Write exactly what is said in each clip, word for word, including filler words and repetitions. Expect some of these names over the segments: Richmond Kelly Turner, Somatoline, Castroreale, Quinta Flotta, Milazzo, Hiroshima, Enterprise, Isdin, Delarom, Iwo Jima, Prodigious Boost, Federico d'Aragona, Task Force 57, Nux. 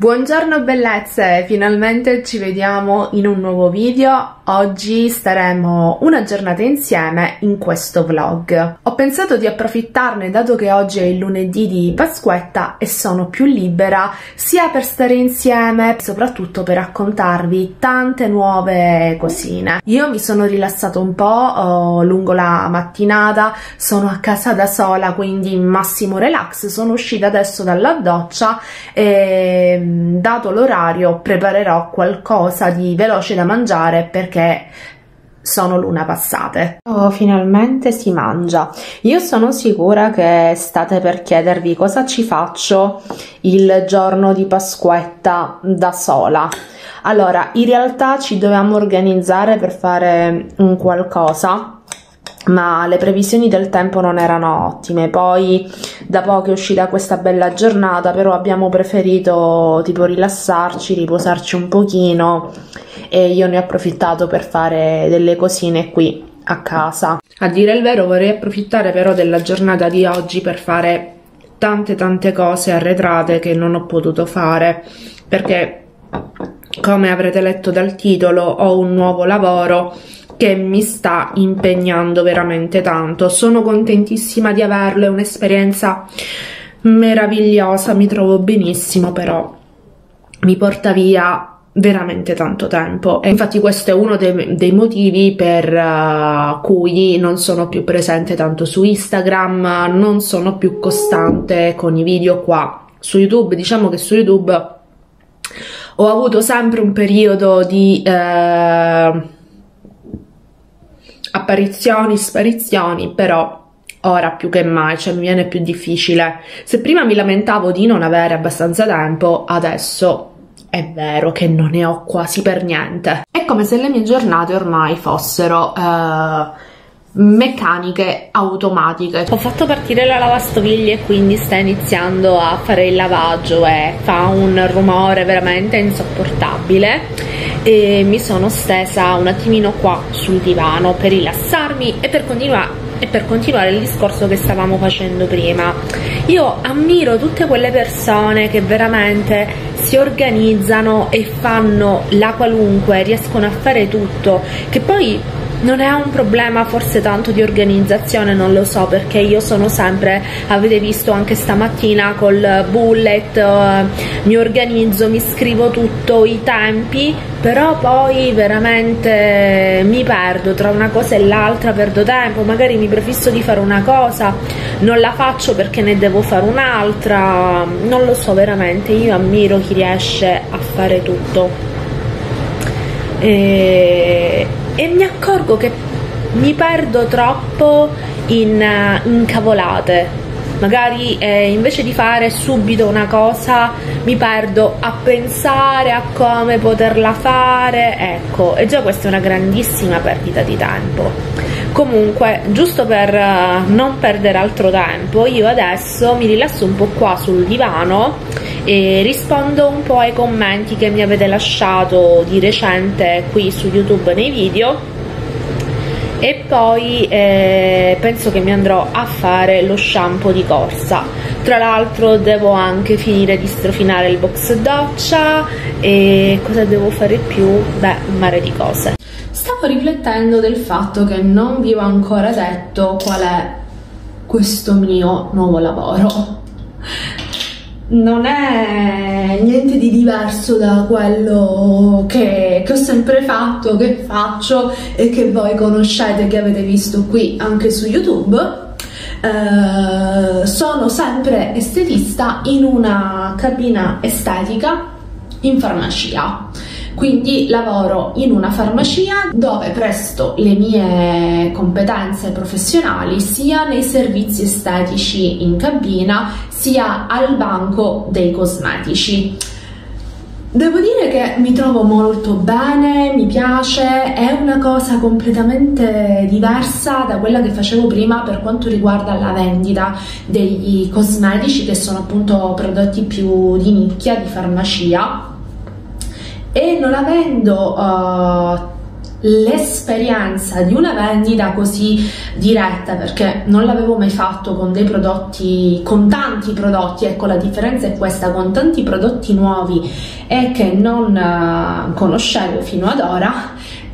Buongiorno bellezze, finalmente ci vediamo in un nuovo video. Oggi staremo una giornata insieme in questo vlog. Ho pensato di approfittarne dato che oggi è il lunedì di Pasquetta e sono più libera sia per stare insieme, soprattutto per raccontarvi tante nuove cosine. Io mi sono rilassata un po' oh, lungo la mattinata, sono a casa da sola, quindi massimo relax. Sono uscita adesso dalla doccia e dato l'orario preparerò qualcosa di veloce da mangiare perché sono l'una passate. Oh, finalmente si mangia. Io sono sicura che state per chiedervi cosa ci faccio il giorno di Pasquetta da sola. Allora, in realtà ci dovevamo organizzare per fare un qualcosa, ma le previsioni del tempo non erano ottime. Poi da poco è uscita questa bella giornata, però abbiamo preferito tipo rilassarci, riposarci un pochino, e io ne ho approfittato per fare delle cosine qui a casa. A dire il vero vorrei approfittare però della giornata di oggi per fare tante tante cose arretrate che non ho potuto fare perché, come avrete letto dal titolo, ho un nuovo lavoro che mi sta impegnando veramente tanto. Sono contentissima di averlo, è un'esperienza meravigliosa, mi trovo benissimo, però mi porta via veramente tanto tempo, e infatti questo è uno dei, dei motivi per uh, cui non sono più presente tanto su Instagram, non sono più costante con i video qua su YouTube. Diciamo che su YouTube ho avuto sempre un periodo di uh, apparizioni, sparizioni, però ora più che mai, cioè mi viene più difficile. Se prima mi lamentavo di non avere abbastanza tempo, adesso è vero che non ne ho quasi per niente. È come se le mie giornate ormai fossero eh, meccaniche, automatiche. Ho fatto partire la lavastoviglie, quindi sta iniziando a fare il lavaggio e fa un rumore veramente insopportabile, e mi sono stesa un attimino qua sul divano per rilassarmi e per continuare e per continuare il discorso che stavamo facendo prima. Io ammiro tutte quelle persone che veramente si organizzano e fanno la qualunque, riescono a fare tutto, che poi non è un problema forse tanto di organizzazione, non lo so, perché io sono sempre, avete visto anche stamattina col bullet, mi organizzo, mi scrivo tutto, i tempi, però poi veramente mi perdo tra una cosa e l'altra, perdo tempo, magari mi prefisso di fare una cosa, non la faccio perché ne devo fare un'altra, non lo so, veramente io ammiro chi riesce a fare tutto. E... E mi accorgo che mi perdo troppo in, in cavolate, magari eh, invece di fare subito una cosa mi perdo a pensare a come poterla fare, ecco, e già questa è una grandissima perdita di tempo. Comunque, giusto per non perdere altro tempo, io adesso mi rilasso un po' qua sul divano e rispondo un po' ai commenti che mi avete lasciato di recente qui su YouTube nei video, e poi eh, penso che mi andrò a fare lo shampoo di corsa. Tra l'altro devo anche finire di strofinare il box doccia, e cosa devo fare più? Beh, un mare di cose. Stavo riflettendo del fatto che non vi ho ancora detto qual è questo mio nuovo lavoro. Non è niente di diverso da quello che, che ho sempre fatto, che faccio e che voi conoscete, che avete visto qui anche su YouTube. Eh, sono sempre estetista in una cabina estetica in farmacia. Quindi lavoro in una farmacia dove presto le mie competenze professionali sia nei servizi estetici in cabina sia al banco dei cosmetici. Devo dire che mi trovo molto bene, mi piace, è una cosa completamente diversa da quella che facevo prima per quanto riguarda la vendita dei cosmetici, che sono appunto prodotti più di nicchia, di farmacia. E non avendo uh, l'esperienza di una vendita così diretta, perché non l'avevo mai fatto con dei prodotti, con tanti prodotti, ecco la differenza è questa, con tanti prodotti nuovi e che non conoscevo fino ad ora,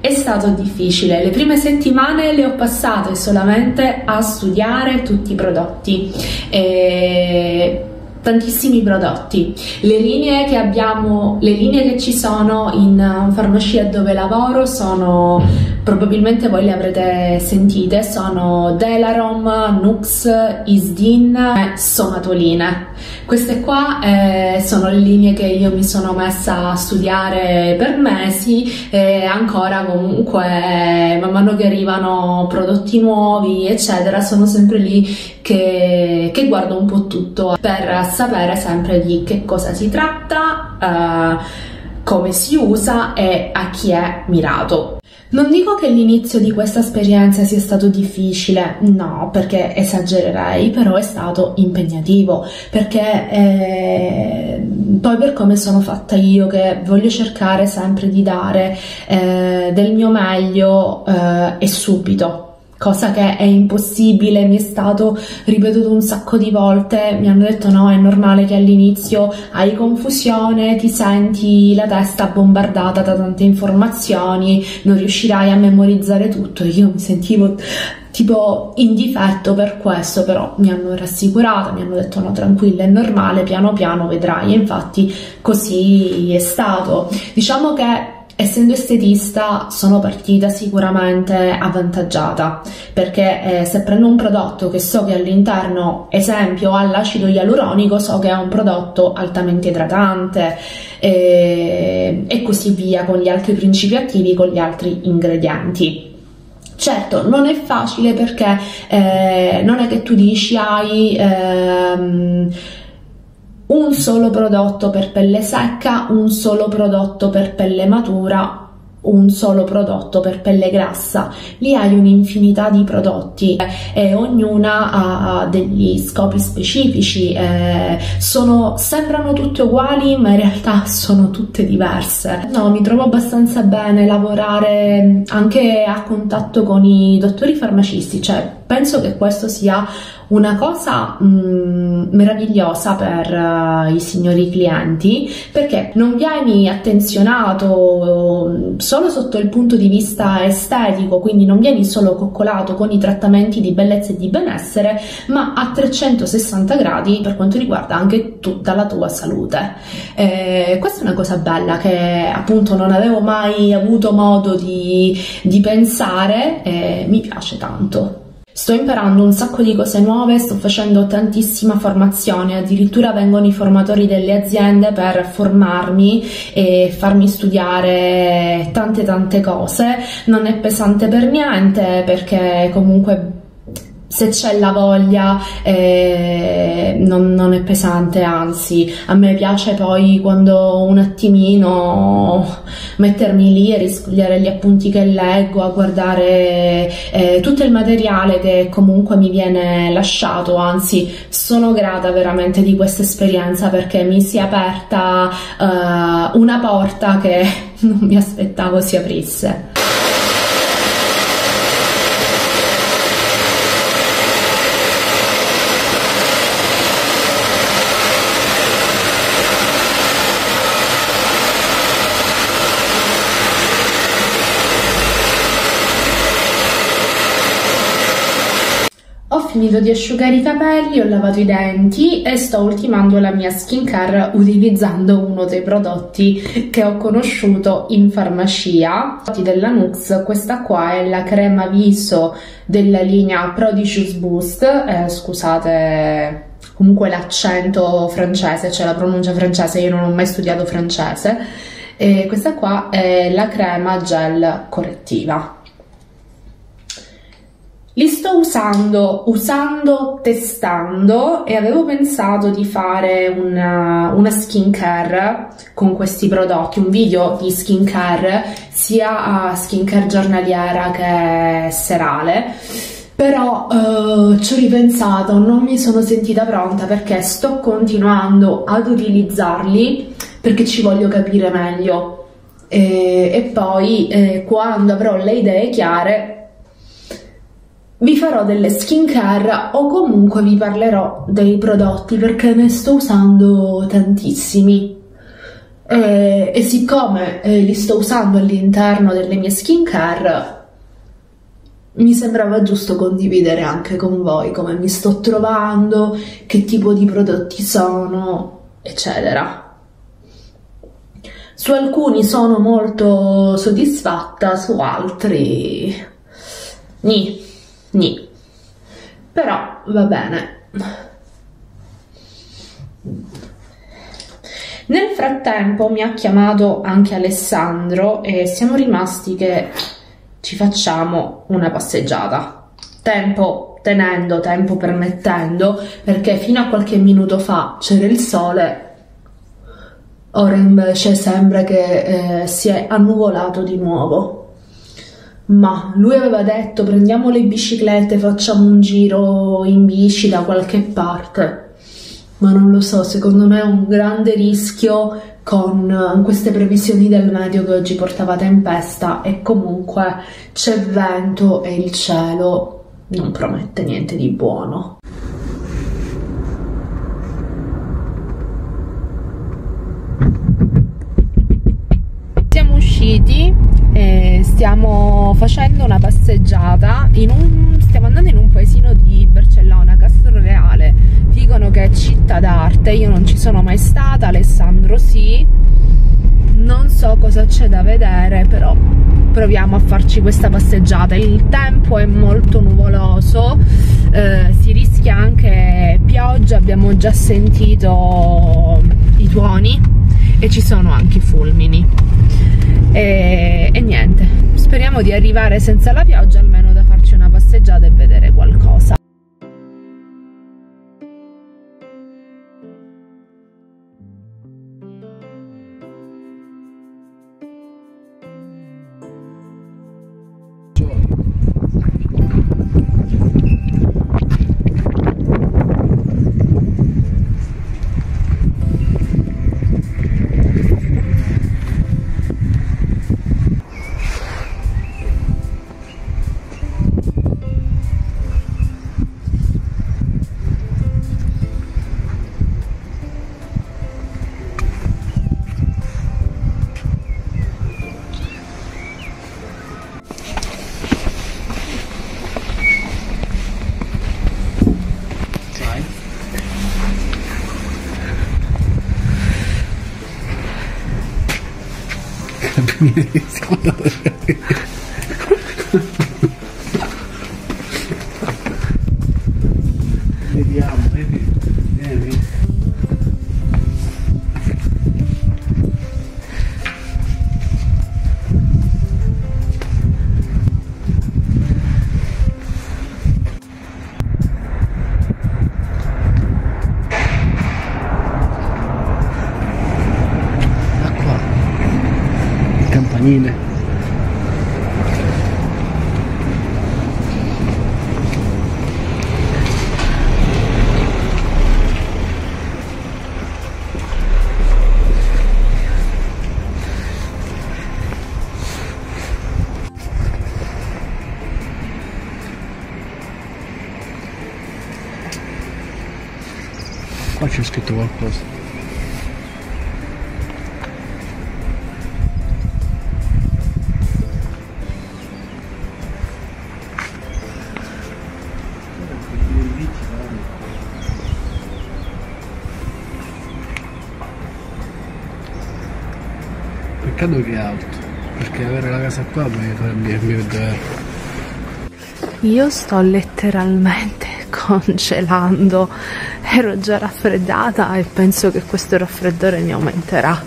è stato difficile. Le prime settimane le ho passate solamente a studiare tutti i prodotti, e tantissimi prodotti, le linee che abbiamo, le linee che ci sono in farmacia dove lavoro sono, probabilmente voi le avrete sentite, sono Delarom, Nux, Isdin e Somatoline. Queste qua eh, sono le linee che io mi sono messa a studiare per mesi e ancora comunque man mano che arrivano prodotti nuovi eccetera sono sempre lì che, che guardo un po' tutto per sapere sempre di che cosa si tratta, eh, come si usa e a chi è mirato. Non dico che l'inizio di questa esperienza sia stato difficile, no, perché esagererei, però è stato impegnativo, perché eh, poi per come sono fatta io, che voglio cercare sempre di dare eh, del mio meglio eh, e subito, cosa che è impossibile, mi è stato ripetuto un sacco di volte, mi hanno detto no, è normale che all'inizio hai confusione, ti senti la testa bombardata da tante informazioni, non riuscirai a memorizzare tutto, io mi sentivo tipo in difetto per questo, però mi hanno rassicurata, mi hanno detto no, tranquilla, è normale, piano piano vedrai, e infatti così è stato. Diciamo che essendo estetista sono partita sicuramente avvantaggiata, perché eh, se prendo un prodotto che so che all'interno, esempio, ha l'acido ialuronico, so che è un prodotto altamente idratante eh, e così via con gli altri principi attivi, con gli altri ingredienti. Certo, non è facile perché eh, non è che tu dici hai... Ehm, un solo prodotto per pelle secca, un solo prodotto per pelle matura, un solo prodotto per pelle grassa. Lì hai un'infinità di prodotti e ognuna ha degli scopi specifici. Eh, sono, sembrano tutte uguali, ma in realtà sono tutte diverse. No, mi trovo abbastanza bene lavorare anche a contatto con i dottori farmacisti, cioè penso che questo sia una cosa mh, meravigliosa per uh, i signori clienti, perché non vieni attenzionato solo sotto il punto di vista estetico, quindi non vieni solo coccolato con i trattamenti di bellezza e di benessere, ma a trecentosessanta gradi per quanto riguarda anche tutta la tua salute. Eh, questa è una cosa bella che appunto non avevo mai avuto modo di, di pensare e mi piace tanto. Sto imparando un sacco di cose nuove, sto facendo tantissima formazione, addirittura vengono i formatori delle aziende per formarmi e farmi studiare tante tante cose. Non è pesante per niente, perché comunque se c'è la voglia eh, non, non è pesante, anzi a me piace poi quando un attimino mettermi lì e riscogliere gli appunti che leggo, a guardare eh, tutto il materiale che comunque mi viene lasciato, anzi sono grata veramente di questa esperienza perché mi si è aperta eh, una porta che non mi aspettavo si aprisse. Ho finito di asciugare i capelli, ho lavato i denti e sto ultimando la mia skincare utilizzando uno dei prodotti che ho conosciuto in farmacia della Nux. Questa qua è la crema viso della linea Prodigious Boost, eh, scusate comunque l'accento francese, cioè la pronuncia francese, io non ho mai studiato francese, e questa qua è la crema gel correttiva. Li sto usando, usando, testando, e avevo pensato di fare una, una skincare con questi prodotti, un video di skincare, sia a skincare giornaliera che serale, però eh, ci ho ripensato, non mi sono sentita pronta perché sto continuando ad utilizzarli perché ci voglio capire meglio. eh, e poi eh, quando avrò le idee chiare vi farò delle skincare o comunque vi parlerò dei prodotti, perché ne sto usando tantissimi e, e siccome eh, li sto usando all'interno delle mie skincare mi sembrava giusto condividere anche con voi come mi sto trovando, che tipo di prodotti sono, eccetera. Su alcuni sono molto soddisfatta, su altri ni, ni. Però va bene. Nel frattempo mi ha chiamato anche Alessandro e siamo rimasti che ci facciamo una passeggiata, tempo tenendo, tempo permettendo, perché fino a qualche minuto fa c'era il sole, ora invece sembra che eh, si è annuvolato di nuovo. Ma lui aveva detto prendiamo le biciclette, facciamo un giro in bici da qualche parte, ma non lo so, secondo me è un grande rischio con queste previsioni del meteo che oggi portava tempesta e comunque c'è vento e il cielo non promette niente di buono. Siamo usciti e stiamo facendo una passeggiata in un, stiamo andando in un paesino di Barcellona, Castroreale. Dicono che è città d'arte, io non ci sono mai stata, Alessandro sì, non so cosa c'è da vedere, però proviamo a farci questa passeggiata. Il tempo è molto nuvoloso, eh, si rischia anche pioggia, abbiamo già sentito i tuoni e ci sono anche i fulmini. E, e niente, speriamo di arrivare senza la pioggia, almeno da farci una passeggiata e vedere qualcosa. Vediamo, vedi, vedi. Acqua, campanile. Qua c'è scritto qualcosa. Peccato che è alto, perché avere la casa qua mi vedere. Io sto letteralmente congelando, ero già raffreddata e penso che questo raffreddore mi aumenterà.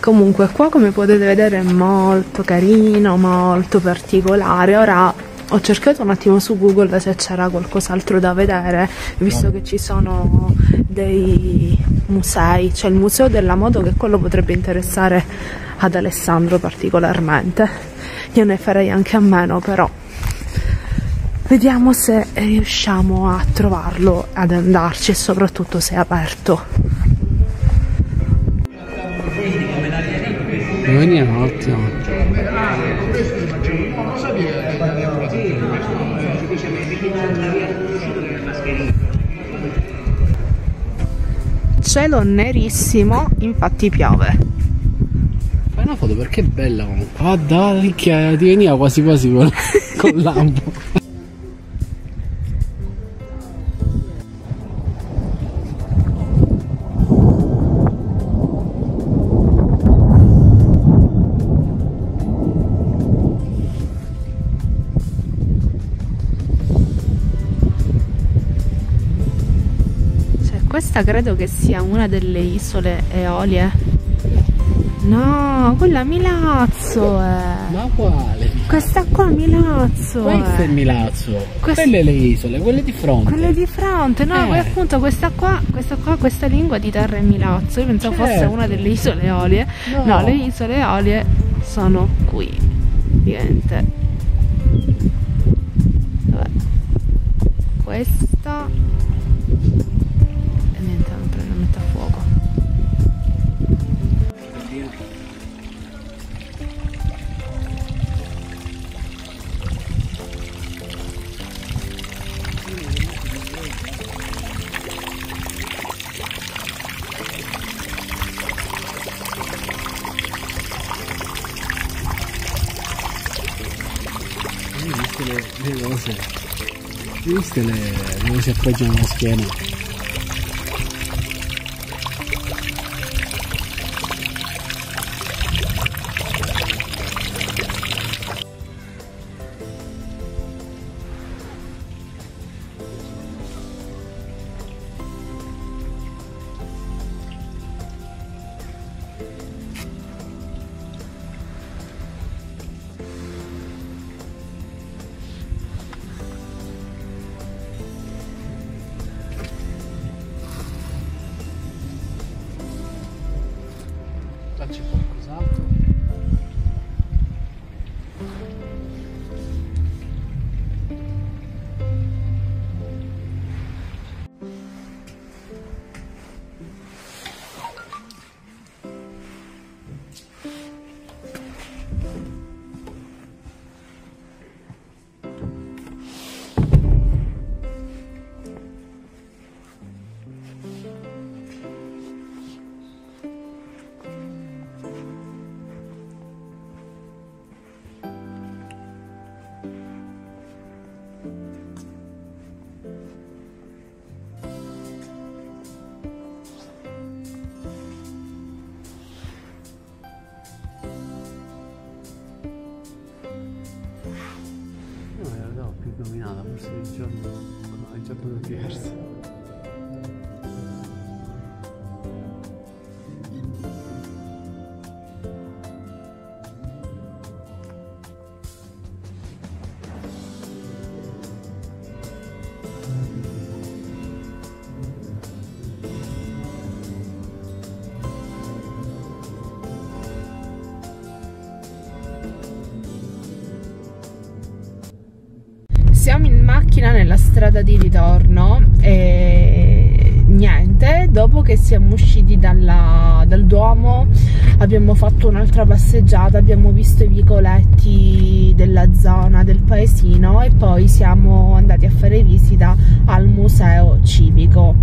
Comunque qua, come potete vedere, è molto carino, molto particolare. Ora ho cercato un attimo su Google se c'era qualcos'altro da vedere, visto che ci sono dei musei, c'è il museo della moto, che quello potrebbe interessare ad Alessandro particolarmente, io ne farei anche a meno, però vediamo se riusciamo a trovarlo, ad andarci, e soprattutto se è aperto. Veniamo. Cielo nerissimo, infatti piove. Fai una foto perché è bella comunque. Ah dai, che ti veniva quasi quasi con, con l'ampo. Questa credo che sia una delle isole Eolie. No, quella Milazzo è. Ma quale? Questa qua Milazzo. Questa è, è Milazzo. Quest... Quelle le isole, quelle di fronte. Quelle di fronte, no, eh. appunto questa qua, questa qua, questa lingua di terra è Milazzo. Io pensavo certo. fosse una delle isole Eolie. No. no, le isole Eolie sono qui. Niente. Vabbè. Questa. Le rose, viste le dove si appoggiano alla schiena? C'è qualcos'altro? Dominata, forse il giorno è un giorno diverso. Siamo in macchina nella strada di ritorno e niente, dopo che siamo usciti dalla, dal Duomo abbiamo fatto un'altra passeggiata, abbiamo visto i vicoletti della zona, del paesino, e poi siamo andati a fare visita al museo civico.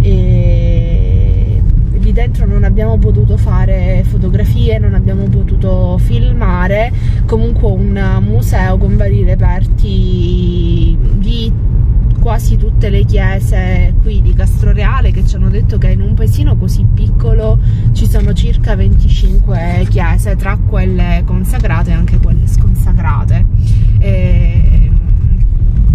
E lì dentro non abbiamo potuto fare fotografie, non abbiamo potuto filmare, comunque un museo con vari reperti di quasi tutte le chiese qui di Castroreale, che ci hanno detto che in un paesino così piccolo ci sono circa venticinque chiese, tra quelle consacrate e anche quelle sconsacrate.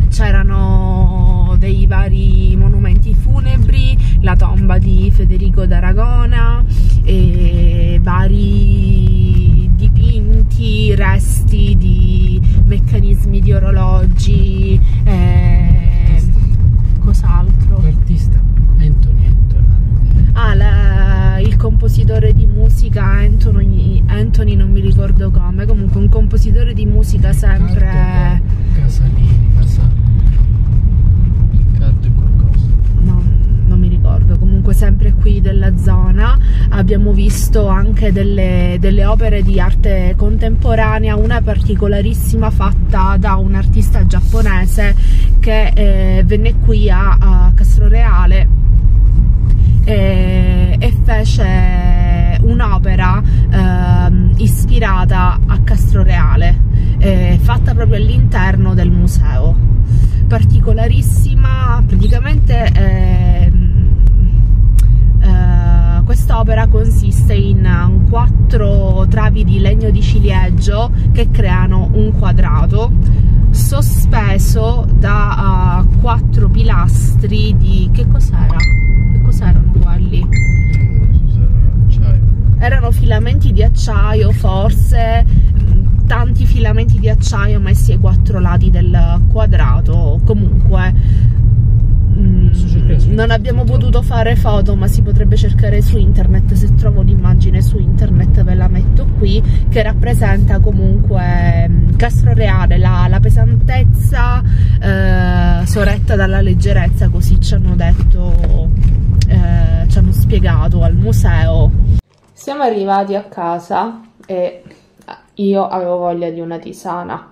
C'erano dei vari monumenti funebri, la tomba di Federico d'Aragona e vari dipinti, resti di meccanismi di orologi, eh, cos'altro? L'artista Anthony, Anthony. Ah, la, il compositore di musica Anthony, Anthony non mi ricordo come, comunque un compositore di musica sempre Cardo, Casalini, Casalini Cardo e qualcosa. No, non mi ricordo, comunque comunque sempre qui della zona, abbiamo visto anche delle, delle opere di arte contemporanea, una particolarissima fatta da un artista giapponese che eh, venne qui a, a Castroreale e, e fece un'opera eh, ispirata a Castroreale, eh, fatta proprio all'interno del museo, particolarissima. Praticamente eh, eh, quest'opera consiste in quattro travi di legno di ciliegio che creano un quadrato sospeso da uh, quattro pilastri di... che cos'era? Che cos'erano quelli? Erano filamenti di acciaio, forse tanti filamenti di acciaio messi ai quattro lati del quadrato. Comunque mh, non abbiamo potuto fare foto, ma si potrebbe cercare su internet. Se trovo un'immagine su internet ve la metto qui, che rappresenta comunque mh, Castroreale, la, la pesantezza eh, sorretta dalla leggerezza, così ci hanno detto, eh, ci hanno spiegato al museo. Siamo arrivati a casa e io avevo voglia di una tisana.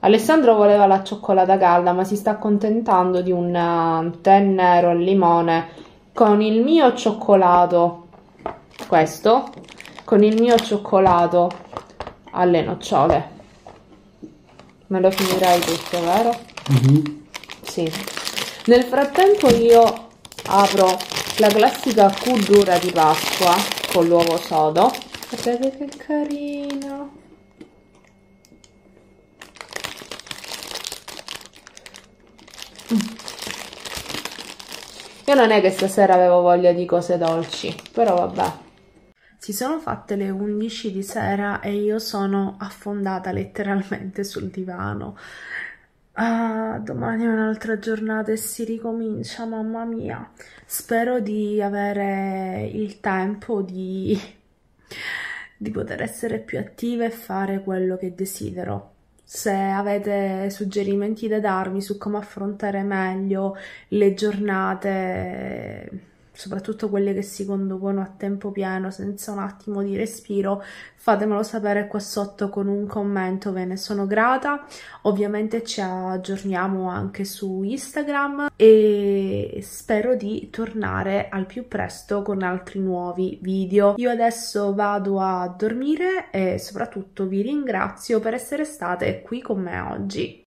Alessandro voleva la cioccolata calda, ma si sta accontentando di un tè nero al limone con il mio cioccolato, questo, con il mio cioccolato alle nocciole. Me lo finirei tutto, vero? Mm-hmm. Sì. Nel frattempo io apro la classica cudura di Pasqua con l'uovo sodo. Guardate che carino, mm. Io non è che stasera avevo voglia di cose dolci, però vabbè. Si sono fatte le undici di sera e io sono affondata letteralmente sul divano. Ah, domani è un'altra giornata e si ricomincia, mamma mia. Spero di avere il tempo di, di poter essere più attiva e fare quello che desidero. Se avete suggerimenti da darmi su come affrontare meglio le giornate, soprattutto quelle che si conducono a tempo pieno senza un attimo di respiro, fatemelo sapere qua sotto con un commento, ve ne sono grata. Ovviamente ci aggiorniamo anche su Instagram e spero di tornare al più presto con altri nuovi video. Io adesso vado a dormire e soprattutto vi ringrazio per essere state qui con me oggi.